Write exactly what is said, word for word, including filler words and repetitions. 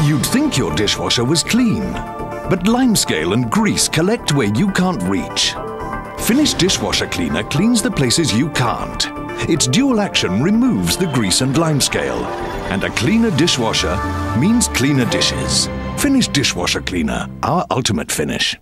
You'd think your dishwasher was clean, but limescale and grease collect where you can't reach. Finish Dishwasher Cleaner cleans the places you can't. Its dual action removes the grease and limescale, and a cleaner dishwasher means cleaner dishes. Finish Dishwasher Cleaner, our ultimate finish.